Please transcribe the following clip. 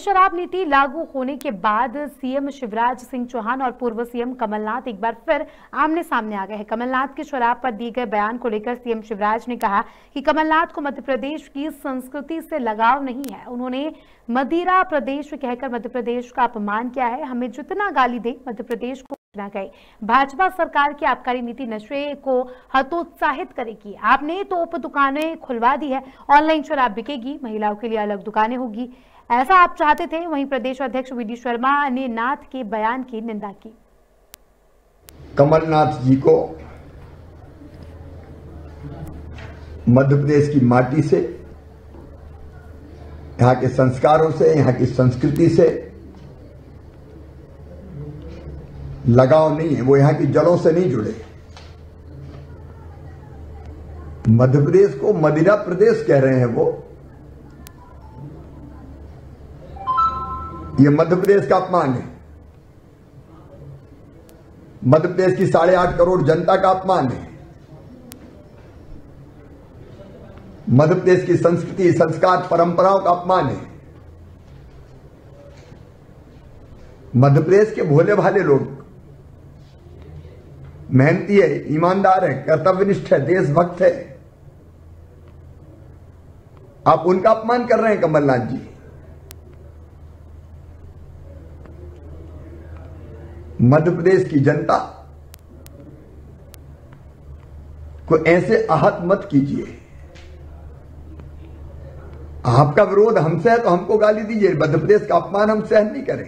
शराब नीति लागू होने के बाद सीएम शिवराज सिंह चौहान और पूर्व सीएम कमलनाथ एक बार फिर आमने सामने आ गए हैं। कमलनाथ की शराब पर दिए गए बयान को लेकर सीएम शिवराज ने कहा कि कमलनाथ को मध्य प्रदेश की संस्कृति से लगाव नहीं है। उन्होंने मदिरा प्रदेश कहकर मध्य प्रदेश का अपमान किया है। हमें जितना गाली दे मध्य प्रदेश को ना गए। भाजपा सरकार की आबकारी नीति नशे को हतोत्साहित करेगी। आपने तो उप दुकानें खुलवा दी है, ऑनलाइन शराब बिकेगी, महिलाओं के लिए अलग दुकानें होगी, ऐसा आप चाहते थे। वहीं प्रदेश अध्यक्ष वीडी शर्मा ने नाथ के बयान की निंदा की। कमलनाथ जी को मध्य प्रदेश की माटी से, यहाँ के संस्कारों से, यहाँ की संस्कृति से लगाव नहीं है। वो यहाँ की जड़ों से नहीं जुड़े। मध्य प्रदेश को मदिरा प्रदेश कह रहे हैं वो। ये मध्य प्रदेश का अपमान है। मध्य प्रदेश की 8.5 करोड़ जनता का अपमान है। मध्य प्रदेश की संस्कृति, संस्कार, परंपराओं का अपमान है। मध्य प्रदेश के भोले भाले लोग मेहनती है, ईमानदार है, कर्तव्यनिष्ठ है, देशभक्त है। आप उनका अपमान कर रहे हैं कमलनाथ जी। मध्य प्रदेश की जनता को ऐसे आहत मत कीजिए। आपका विरोध हमसे है तो हमको गाली दीजिए। मध्य प्रदेश का अपमान हम सहन नहीं करें।